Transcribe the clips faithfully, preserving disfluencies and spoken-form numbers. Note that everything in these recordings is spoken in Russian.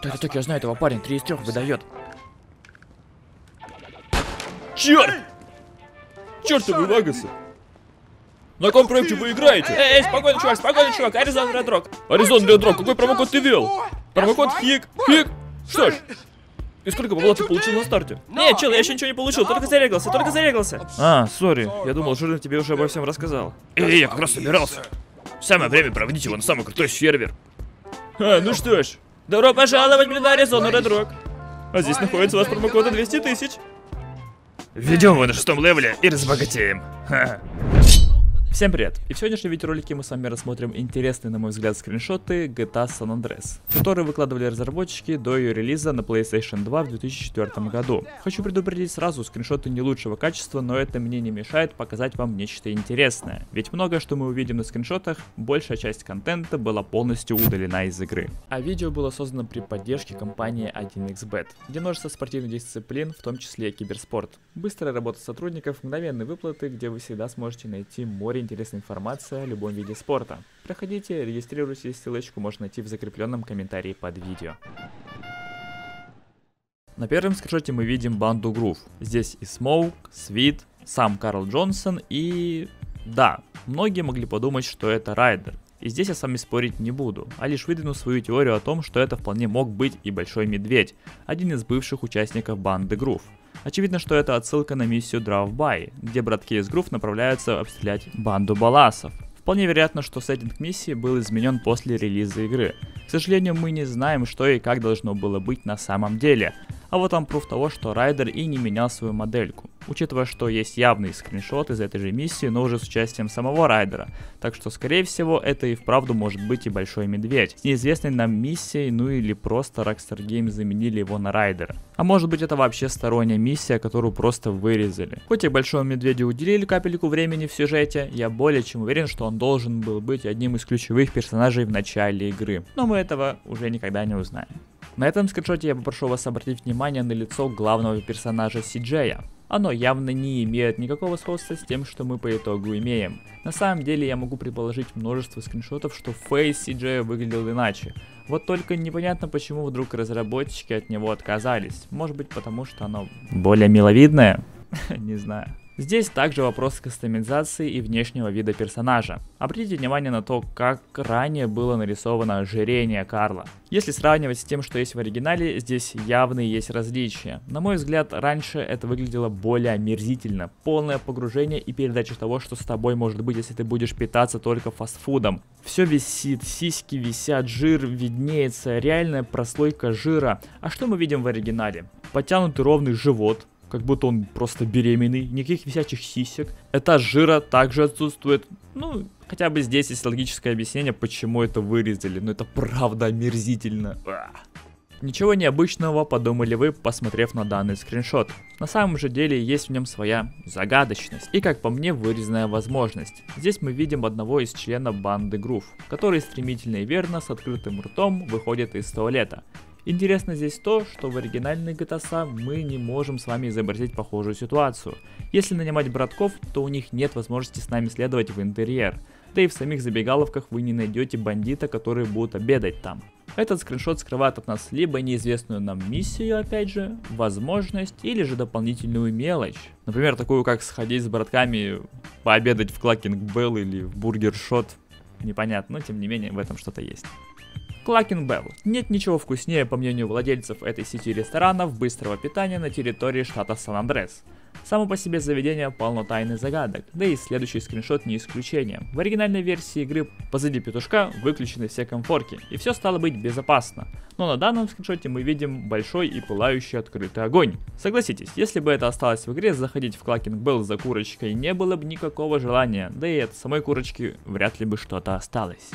Так, так, я знаю этого парня, три из трёх выдает. Черт! Чертовы лагасы! На каком проекте вы играете? Эй, эй, спокойно, чувак, спокойно, чувак, Arizona Red Rock. Arizona Red Rock, какой промокод ты ввел? Промокод Хик, Хик. Что ж, и сколько бабла ты получил на старте? Нет, чел, я еще ничего не получил, только зарегался, только зарегался. А, сори, я думал, Жирин тебе уже обо всем рассказал. Эй, я как раз собирался. Самое время проводить его на самый крутой сервер. А, ну что ж, добро пожаловать на Arizona Red Rock. А здесь находится у вас промокод двести тысяч. Введем его на шестом левеле и разбогатеем. Ха. Всем привет! И в сегодняшнем видеоролике мы с вами рассмотрим интересные, на мой взгляд, скриншоты джи ти эй San Andreas, которые выкладывали разработчики до ее релиза на PlayStation два в две тысячи четвёртом году. Хочу предупредить сразу, скриншоты не лучшего качества, но это мне не мешает показать вам нечто интересное. Ведь многое, что мы увидим на скриншотах, большая часть контента была полностью удалена из игры. А видео было создано при поддержке компании один икс бет, где множество спортивных дисциплин, в том числе и киберспорт. Быстрая работа сотрудников, мгновенные выплаты, где вы всегда сможете найти море интересная информация о любом виде спорта. Проходите, регистрируйтесь, ссылочку можно найти в закрепленном комментарии под видео. На первом скриншоте мы видим банду Groove. Здесь и Smoke, Sweet, сам Карл Джонсон и... Да, многие могли подумать, что это Ryder. И здесь я с вами спорить не буду, а лишь выдвину свою теорию о том, что это вполне мог быть и Большой Медведь, один из бывших участников банды Groove. Очевидно, что это отсылка на миссию Draw By, где братки из Groove направляются обстрелять банду баласов. Вполне вероятно, что сеттинг миссии был изменен после релиза игры. К сожалению, мы не знаем, что и как должно было быть на самом деле. А вот вам пруф того, что Ryder и не менял свою модельку. Учитывая, что есть явный скриншот из этой же миссии, но уже с участием самого Ryder. Так что, скорее всего, это и вправду может быть и Большой Медведь. С неизвестной нам миссией, ну или просто Rockstar Games заменили его на Ryder. А может быть, это вообще сторонняя миссия, которую просто вырезали. Хоть и Большому Медведю уделили капельку времени в сюжете, я более чем уверен, что он должен был быть одним из ключевых персонажей в начале игры. Но мы этого уже никогда не узнаем. На этом скриншоте я попрошу вас обратить внимание на лицо главного персонажа си джея. Оно явно не имеет никакого сходства с тем, что мы по итогу имеем. На самом деле я могу предположить множество скриншотов, что фейс си джея выглядел иначе. Вот только непонятно, почему вдруг разработчики от него отказались. Может быть, потому что оно более миловидное? Не знаю. Здесь также вопрос кастомизации и внешнего вида персонажа. Обратите внимание на то, как ранее было нарисовано ожирение Карла. Если сравнивать с тем, что есть в оригинале, здесь явные есть различия. На мой взгляд, раньше это выглядело более омерзительно. Полное погружение и передача того, что с тобой может быть, если ты будешь питаться только фастфудом. Все висит, сиськи висят, жир виднеется, реальная прослойка жира. А что мы видим в оригинале? Подтянутый ровный живот. Как будто он просто беременный, никаких висячих сисек. Этаж жира также отсутствует. Ну, хотя бы здесь есть логическое объяснение, почему это вырезали. Но это правда омерзительно. Ах. Ничего необычного, подумали вы, посмотрев на данный скриншот. На самом же деле есть в нем своя загадочность и, как по мне, вырезанная возможность. Здесь мы видим одного из членов банды Groove, который стремительно и верно с открытым ртом выходит из туалета. Интересно здесь то, что в оригинальной джи ти эй мы не можем с вами изобразить похожую ситуацию. Если нанимать братков, то у них нет возможности с нами следовать в интерьер. Да и в самих забегаловках вы не найдете бандита, которые будут обедать там. Этот скриншот скрывает от нас либо неизвестную нам миссию, опять же, возможность, или же дополнительную мелочь. Например, такую как сходить с братками, пообедать в Cluckin Bell или в бургер-шот. Непонятно, но тем не менее в этом что-то есть. Cluckin Bell. Нет ничего вкуснее, по мнению владельцев этой сети ресторанов быстрого питания на территории штата Сан-Андрес. Само по себе заведение полно тайных загадок, да и следующий скриншот не исключение. В оригинальной версии игры позади петушка выключены все комфорки, и все стало быть безопасно. Но на данном скриншоте мы видим большой и пылающий открытый огонь. Согласитесь, если бы это осталось в игре, заходить в Cluckin Bell за курочкой не было бы никакого желания, да и от самой курочки вряд ли бы что-то осталось.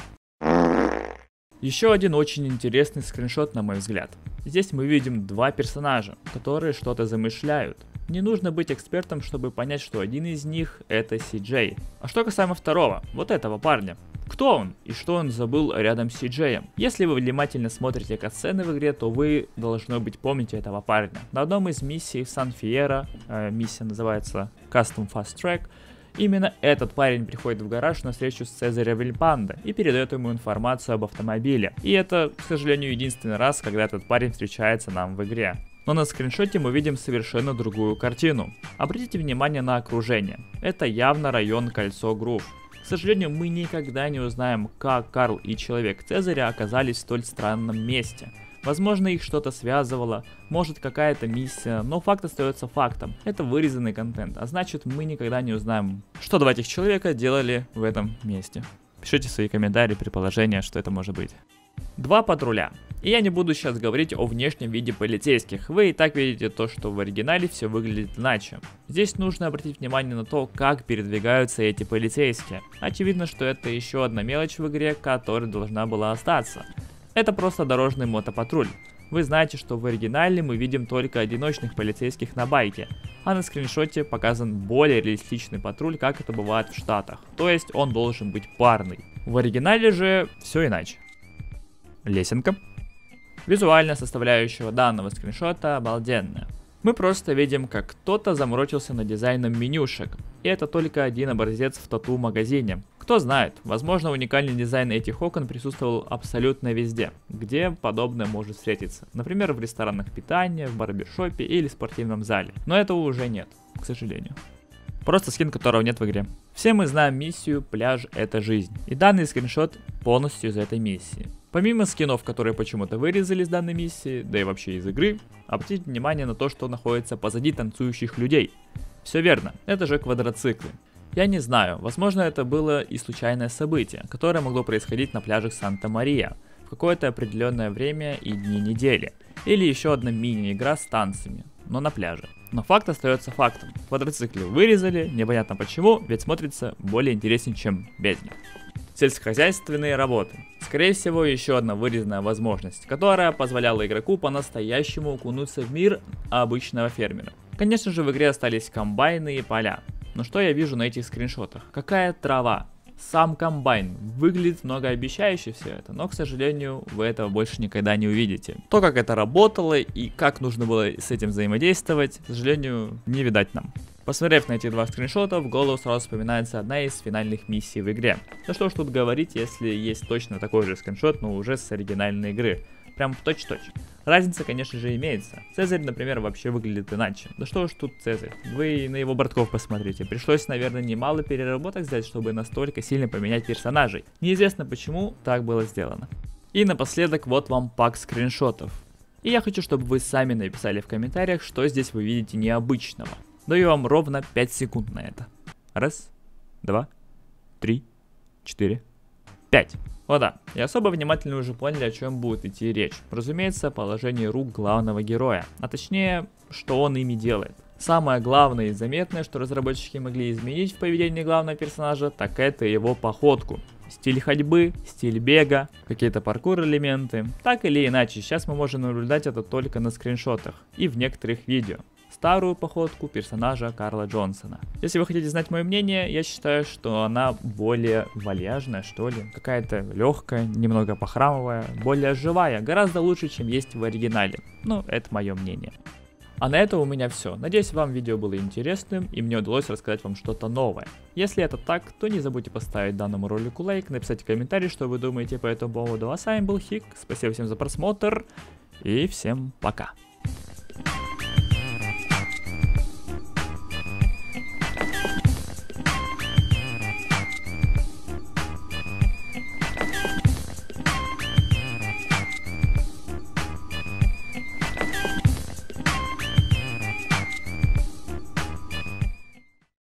Еще один очень интересный скриншот, на мой взгляд. Здесь мы видим два персонажа, которые что-то замышляют. Не нужно быть экспертом, чтобы понять, что один из них это си джей. А что касаемо второго, вот этого парня. Кто он и что он забыл рядом с си джеем? Если вы внимательно смотрите катсцены в игре, то вы, должно быть, помните этого парня. На одном из миссий в Сан Фьерро, э, миссия называется Custom Fast Track, Именно этот парень приходит в гараж на встречу с Цезарем Вильпандо и передает ему информацию об автомобиле. И это, к сожалению, единственный раз, когда этот парень встречается нам в игре. Но на скриншоте мы видим совершенно другую картину. Обратите внимание на окружение. Это явно район Кольцо Грув. К сожалению, мы никогда не узнаем, как Карл и Человек Цезаря оказались в столь странном месте. Возможно, их что-то связывало, может какая-то миссия, но факт остается фактом. Это вырезанный контент, а значит мы никогда не узнаем, что два этих человека делали в этом месте. Пишите свои комментарии, предположения, что это может быть. Два патруля. И я не буду сейчас говорить о внешнем виде полицейских, вы и так видите то, что в оригинале все выглядит иначе. Здесь нужно обратить внимание на то, как передвигаются эти полицейские. Очевидно, что это еще одна мелочь в игре, которая должна была остаться. Это просто дорожный мотопатруль. Вы знаете, что в оригинале мы видим только одиночных полицейских на байке, а на скриншоте показан более реалистичный патруль, как это бывает в Штатах, то есть он должен быть парный. В оригинале же все иначе. Лесенка. Визуальная составляющая данного скриншота обалденная. Мы просто видим, как кто-то заморочился над дизайном менюшек, и это только один образец в тату-магазине. Кто знает, возможно, уникальный дизайн этих окон присутствовал абсолютно везде, где подобное может встретиться. Например, в ресторанах питания, в барбершопе или спортивном зале. Но этого уже нет, к сожалению. Просто скин, которого нет в игре. Все мы знаем миссию «Пляж – это жизнь», и данный скриншот полностью из этой миссии. Помимо скинов, которые почему-то вырезали из данной миссии, да и вообще из игры, обратите внимание на то, что находится позади танцующих людей. Все верно, это же квадроциклы. Я не знаю, возможно, это было и случайное событие, которое могло происходить на пляжах Санта Мария в какое-то определенное время и дни недели, или еще одна мини-игра с танцами, но на пляже. Но факт остается фактом, квадроциклы вырезали, непонятно почему, ведь смотрится более интереснее, чем без них. Сельскохозяйственные работы. Скорее всего, еще одна вырезанная возможность, которая позволяла игроку по-настоящему окунуться в мир обычного фермера. Конечно же, в игре остались комбайны и поля. Но что я вижу на этих скриншотах? Какая трава? Сам комбайн. Выглядит многообещающе все это, но, к сожалению, вы этого больше никогда не увидите. То, как это работало и как нужно было с этим взаимодействовать, к сожалению, не видать нам. Посмотрев на эти два скриншота, в голову сразу вспоминается одна из финальных миссий в игре. Да что ж тут говорить, если есть точно такой же скриншот, но уже с оригинальной игры. Прям точь-в-точь. Разница, конечно же, имеется. Цезарь, например, вообще выглядит иначе. Да что ж тут Цезарь. Вы на его бортков посмотрите. Пришлось, наверное, немало переработок сделать, чтобы настолько сильно поменять персонажей. Неизвестно, почему так было сделано. И напоследок, вот вам пак скриншотов. И я хочу, чтобы вы сами написали в комментариях, что здесь вы видите необычного. Даю вам ровно пять секунд на это. Раз, два, три, четыре, пять. О да, и особо внимательно уже поняли, о чем будет идти речь. Разумеется, положение рук главного героя, а точнее, что он ими делает. Самое главное и заметное, что разработчики могли изменить в поведении главного персонажа, так это его походку. Стиль ходьбы, стиль бега, какие-то паркур-элементы. Так или иначе, сейчас мы можем наблюдать это только на скриншотах и в некоторых видео. Старую походку персонажа Карла Джонсона. Если вы хотите знать мое мнение, я считаю, что она более вальяжная, что ли. Какая-то легкая, немного похрамовая, более живая, гораздо лучше, чем есть в оригинале. Ну, это мое мнение. А на этом у меня все. Надеюсь, вам видео было интересным и мне удалось рассказать вам что-то новое. Если это так, то не забудьте поставить данному ролику лайк, написать комментарий, что вы думаете по этому поводу. А с вами был Хик, спасибо всем за просмотр и всем пока.